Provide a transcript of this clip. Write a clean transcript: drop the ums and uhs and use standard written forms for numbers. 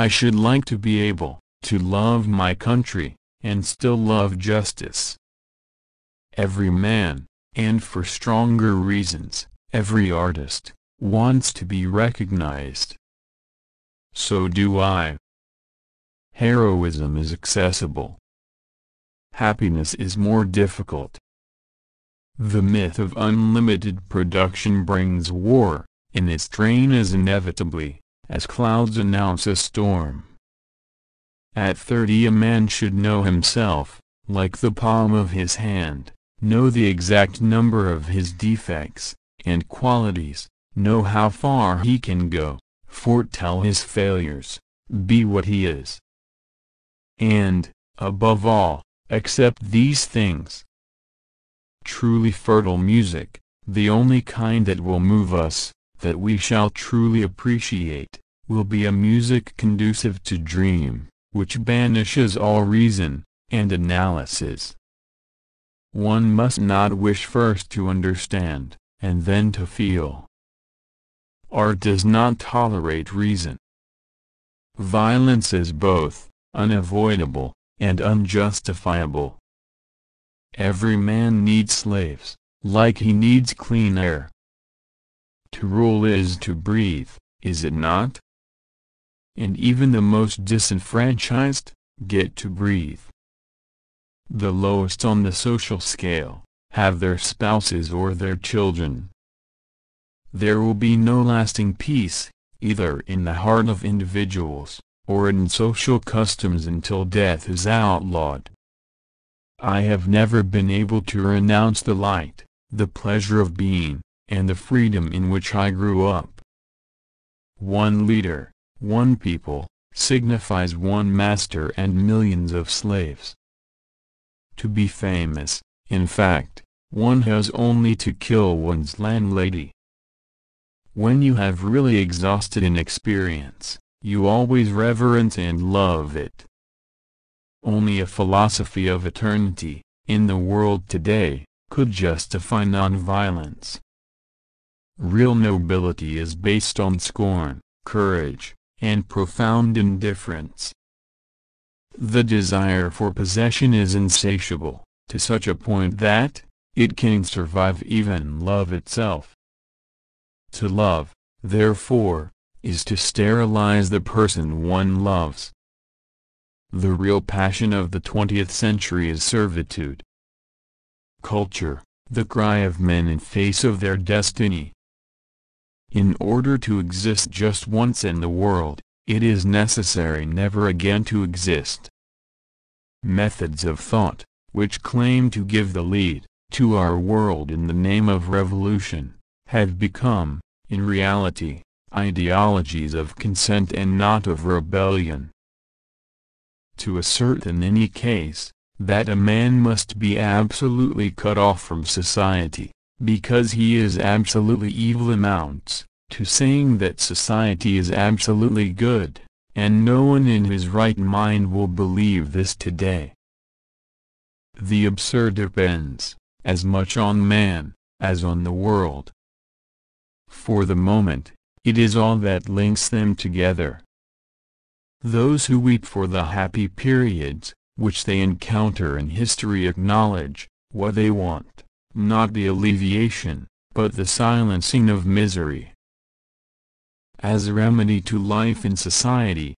I should like to be able to love my country, and still love justice. Every man, and for stronger reasons, every artist, wants to be recognized. So do I. Heroism is accessible. Happiness is more difficult. The myth of unlimited production brings war, in its train as inevitably, as clouds announce a storm. At 30 a man should know himself, like the palm of his hand, know the exact number of his defects, and qualities, know how far he can go, foretell his failures, be what he is. And, above all, accept these things. Truly fertile music, the only kind that will move us, that we shall truly appreciate, will be a music conducive to dream, which banishes all reason and analysis. One must not wish first to understand, and then to feel. Art does not tolerate reason. Violence is both unavoidable and unjustifiable. Every man needs slaves, like he needs clean air. To rule is to breathe, is it not? And even the most disenfranchised get to breathe. The lowest on the social scale have their spouses or their children. There will be no lasting peace, either in the heart of individuals, or in social customs, until death is outlawed. I have never been able to renounce the light, the pleasure of being, and the freedom in which I grew up. One leader, one people, signifies one master and millions of slaves. To be famous, in fact, one has only to kill one's landlady. When you have really exhausted an experience, you always reverence and love it. Only a philosophy of eternity, in the world today, could justify nonviolence. Real nobility is based on scorn, courage, and profound indifference. The desire for possession is insatiable, to such a point that it can survive even love itself. To love, therefore, is to sterilize the person one loves. The real passion of the 20th century is servitude. Culture, the cry of men in face of their destiny. In order to exist just once in the world, it is necessary never again to exist. Methods of thought, which claim to give the lead to our world in the name of revolution, have become, in reality, ideologies of consent and not of rebellion. To assert in any case, that a man must be absolutely cut off from society, because he is absolutely evil, amounts to saying that society is absolutely good, and no one in his right mind will believe this today. The absurd depends, as much on man, as on the world. For the moment, it is all that links them together. Those who weep for the happy periods, which they encounter in history, acknowledge what they want, not the alleviation, but the silencing of misery. As a remedy to life in society,